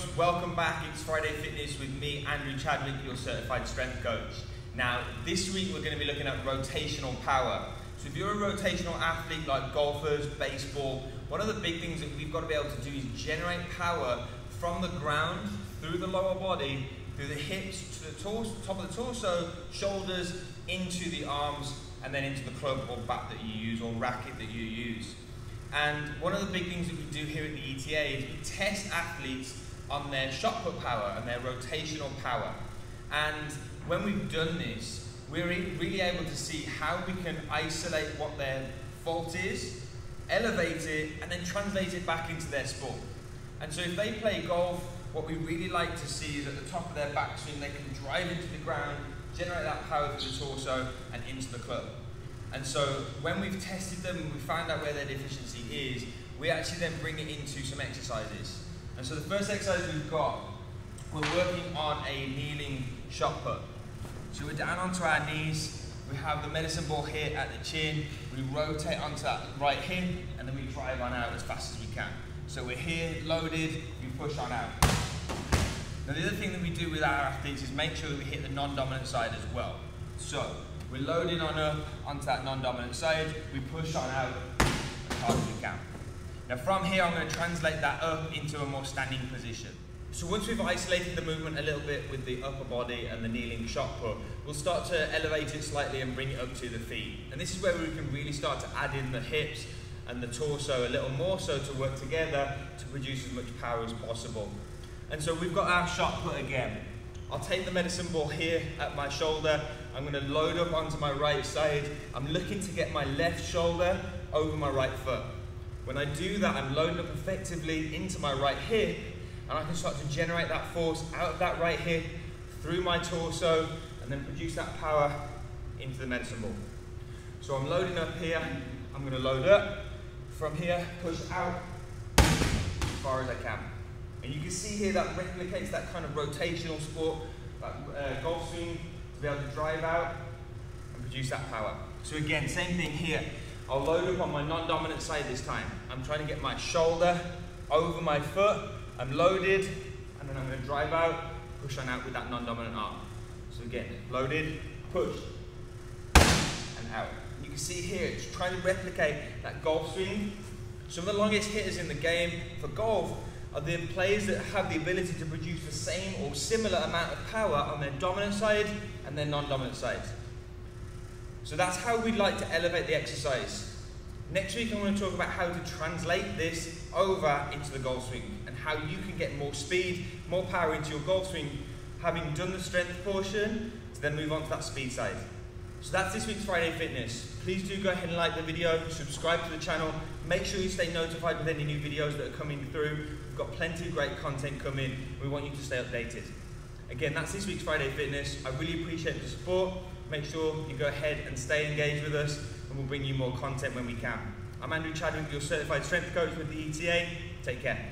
folks, welcome back. It's Friday Fitness with me, Andrew Chadwick, your certified strength coach. Now, this week we're going to be looking at rotational power. So if you're a rotational athlete like golfers, baseball, one of the big things that we've got to be able to do is generate power from the ground, through the lower body, through the hips, to the torso, top of the torso, shoulders, into the arms, and then into the club or bat that you use or racket that you use. And one of the big things that we do here at the ETA is we test athletes on their shot put power and their rotational power. And when we've done this, we're really able to see how we can isolate what their fault is, elevate it, and then translate it back into their sport. And so if they play golf, what we really like to see is at the top of their backswing, they can drive into the ground, generate that power through the torso and into the club. And so when we've tested them and we found out where their deficiency is, we actually then bring it into some exercises. And so the first exercise we've got, we're working on a kneeling shot put. So we're down onto our knees, we have the medicine ball here at the chin, we rotate onto that right hip, and then we drive on out as fast as we can. So we're here, loaded, we push on out. Now the other thing that we do with our athletes is make sure that we hit the non-dominant side as well. So we're loading on up onto that non-dominant side, we push on out as hard as we can. Now from here I'm going to translate that up into a more standing position. So once we've isolated the movement a little bit with the upper body and the kneeling shot put, we'll start to elevate it slightly and bring it up to the feet. And this is where we can really start to add in the hips and the torso a little more so to work together to produce as much power as possible. And so we've got our shot put again. I'll take the medicine ball here at my shoulder, I'm going to load up onto my right side, I'm looking to get my left shoulder over my right foot. When I do that, I'm loading up effectively into my right hip, and I can start to generate that force out of that right hip, through my torso, and then produce that power into the medicine ball. So I'm loading up here, I'm going to load up, from here push out as far as I can. And you can see here that replicates that kind of rotational sport, that golf swing, to be able to drive out and produce that power. So again, same thing here. I'll load up on my non-dominant side this time. I'm trying to get my shoulder over my foot, I'm loaded, and then I'm going to drive out, push on out with that non-dominant arm. So again, loaded, push, and out. You can see here, it's trying to replicate that golf swing. Some of the longest hitters in the game for golf are the players that have the ability to produce the same or similar amount of power on their dominant side and their non-dominant side. So that's how we'd like to elevate the exercise. Next week I'm going to talk about how to translate this over into the golf swing and how you can get more speed, more power into your golf swing, having done the strength portion to then move on to that speed side. So that's this week's Friday Fitness. Please do go ahead and like the video, subscribe to the channel, make sure you stay notified with any new videos that are coming through. We've got plenty of great content coming. We want you to stay updated. Again, that's this week's Friday Fitness. I really appreciate the support. Make sure you go ahead and stay engaged with us, and we'll bring you more content when we can. I'm Andrew Chadwick, your certified strength coach with the ETA. Take care.